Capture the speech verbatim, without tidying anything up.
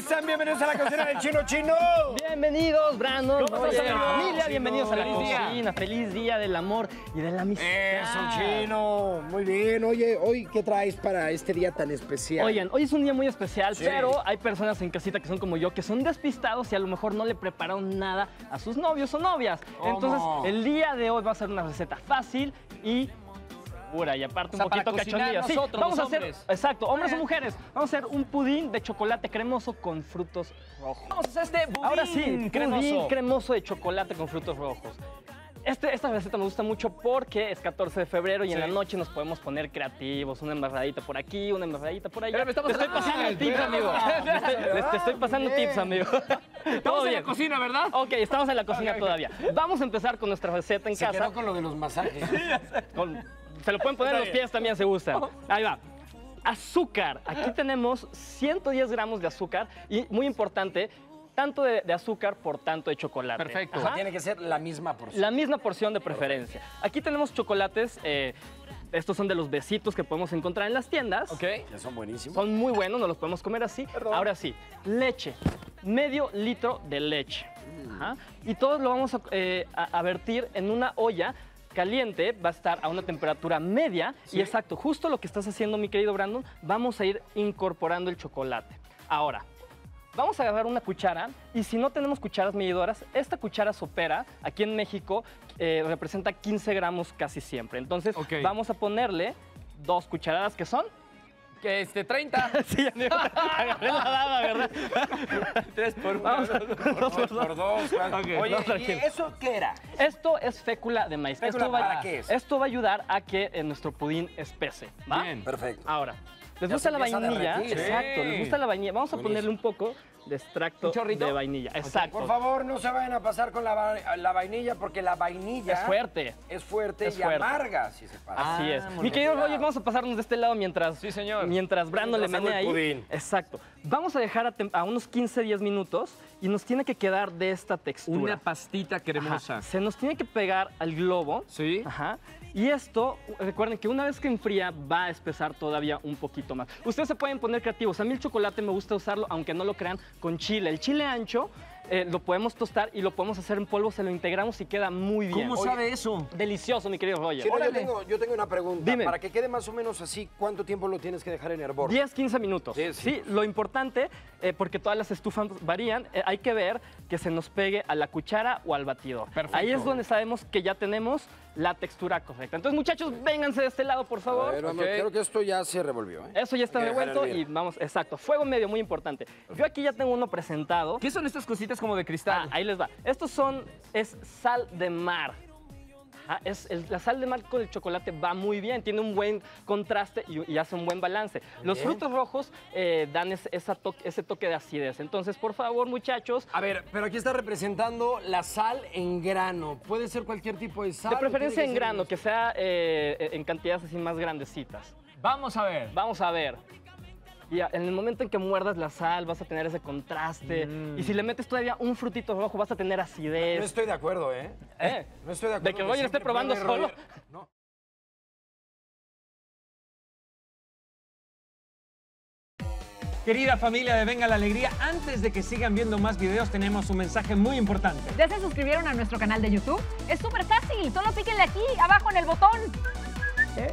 Sean bienvenidos a la cocina del Chino Chino. Bienvenidos, Brandon. ¿Cómo estás, familia? Bienvenidos a la cocina. Feliz día del amor y de la amistad. Eso, Chino. Muy bien. Oye, hoy, ¿qué traes para este día tan especial? Oigan, hoy es un día muy especial, sí, pero hay personas en casita que son como yo, que son despistados y a lo mejor no le prepararon nada a sus novios o novias. ¿Cómo? Entonces, el día de hoy va a ser una receta fácil y... y aparte, o sea, un poquito cachondillo. Sí, vamos a hacer, hombres. Exacto, hombres o mujeres, vamos a hacer un pudín de chocolate cremoso con frutos rojos. Vamos a hacer este pudín, ahora sí, cremoso. Pudín cremoso de chocolate con frutos rojos. Este, esta receta me gusta mucho porque es catorce de febrero y sí, en la noche nos podemos poner creativos. Una embarradita por aquí, una embarradita por allá. Pero estamos te, estoy ah, tips, ah, te, estoy, ah, te estoy pasando bien. tips, amigo. Te estoy pasando tips, amigo. Estamos en bien. la cocina, ¿verdad? Ok, estamos en la cocina okay, todavía. Okay. Vamos a empezar con nuestra receta en Se casa. Se quedó con lo de los masajes. Sí, con, se lo pueden poner en los pies también, se gusta. Ahí va. Azúcar. Aquí tenemos ciento diez gramos de azúcar y, muy importante, tanto de, de azúcar por tanto de chocolate. Perfecto. O sea, tiene que ser la misma porción. La misma porción de preferencia. Aquí tenemos chocolates. Eh, estos son de los besitos que podemos encontrar en las tiendas. Ok. Ya son buenísimos. Son muy buenos, nos los podemos comer así. Perdón. Ahora sí, leche. Medio litro de leche. Ajá. Y todo lo vamos a, eh, a, a vertir en una olla caliente, va a estar a una temperatura media. ¿Sí? Y exacto, justo lo que estás haciendo, mi querido Brandon, vamos a ir incorporando el chocolate. Ahora, vamos a agarrar una cuchara y si no tenemos cucharas medidoras, esta cuchara sopera, aquí en México, eh, representa quince gramos casi siempre. Entonces, okay, vamos a ponerle dos cucharadas que son... Que este, treinta. Sí, amigo, agarré la dada, ¿verdad? Tres por uno, dos por dos. Por dos, por dos okay. Oye, no, ¿y eso qué era? Esto es fécula de maíz. Fécula, esto va, ¿para qué es? Esto va a ayudar a que eh, nuestro pudín espese, ¿va? Bien, perfecto. Ahora, ¿les gusta la vainilla? Exacto, sí, les gusta la vainilla. Vamos a Buenísimo. ponerle un poco de extracto de vainilla. Exacto. Okay. Por favor, no se vayan a pasar con la, va la vainilla, porque la vainilla... Es fuerte. Es fuerte es y fuerte. amarga, si se pasa. Así ah, es. Mi querido Roger, vamos a pasarnos de este lado mientras... Sí, señor. Mientras Brandon le menea ahí. Pudín. Exacto. Vamos a dejar a, a unos quince, diez minutos y nos tiene que quedar de esta textura. Una pastita cremosa. Ajá. Se nos tiene que pegar al globo. Sí. Ajá. Y esto, recuerden que una vez que enfría, va a espesar todavía un poquito más. Ustedes se pueden poner creativos. A mí el chocolate me gusta usarlo, aunque no lo crean, con chile. El chile ancho eh, lo podemos tostar y lo podemos hacer en polvo, se lo integramos y queda muy bien. ¿Cómo sabe eso? Delicioso, mi querido Roger. Sí, no, yo, tengo, yo tengo una pregunta. Dime. Para que quede más o menos así, ¿cuánto tiempo lo tienes que dejar en hervor? diez, quince minutos. Sí, sí. Sí, lo importante, eh, porque todas las estufas varían, eh, hay que ver que se nos pegue a la cuchara o al batidor. Perfecto. Ahí es donde sabemos que ya tenemos la textura correcta. Entonces, muchachos, vénganse de este lado, por favor. Ver, okay. Creo que esto ya se revolvió, ¿eh? Eso ya está revuelto y vamos, exacto. Fuego medio, muy importante. Yo aquí ya tengo uno presentado. ¿Qué son estas cositas como de cristal? Ah, ahí les va. Estos son, es sal de mar. Ah, es el, la sal de mar con el chocolate va muy bien, tiene un buen contraste y, y hace un buen balance. Los bien. frutos rojos eh, dan es, esa toque, ese toque de acidez. Entonces, por favor, muchachos... A ver, pero aquí está representando la sal en grano. ¿Puede ser cualquier tipo de sal? De preferencia en grano, que sea eh, en cantidades así más grandecitas. Vamos a ver. Vamos a ver. Y en el momento en que muerdas la sal, vas a tener ese contraste. Mm. Y si le metes todavía un frutito rojo, vas a tener acidez. No estoy de acuerdo, ¿eh? ¿Eh? No estoy de acuerdo. ¿De que Roger esté probando solo? No. Querida familia de Venga la Alegría, antes de que sigan viendo más videos, tenemos un mensaje muy importante. ¿Ya se suscribieron a nuestro canal de YouTube? Es súper fácil, solo píquenle aquí, abajo en el botón. ¿Eh?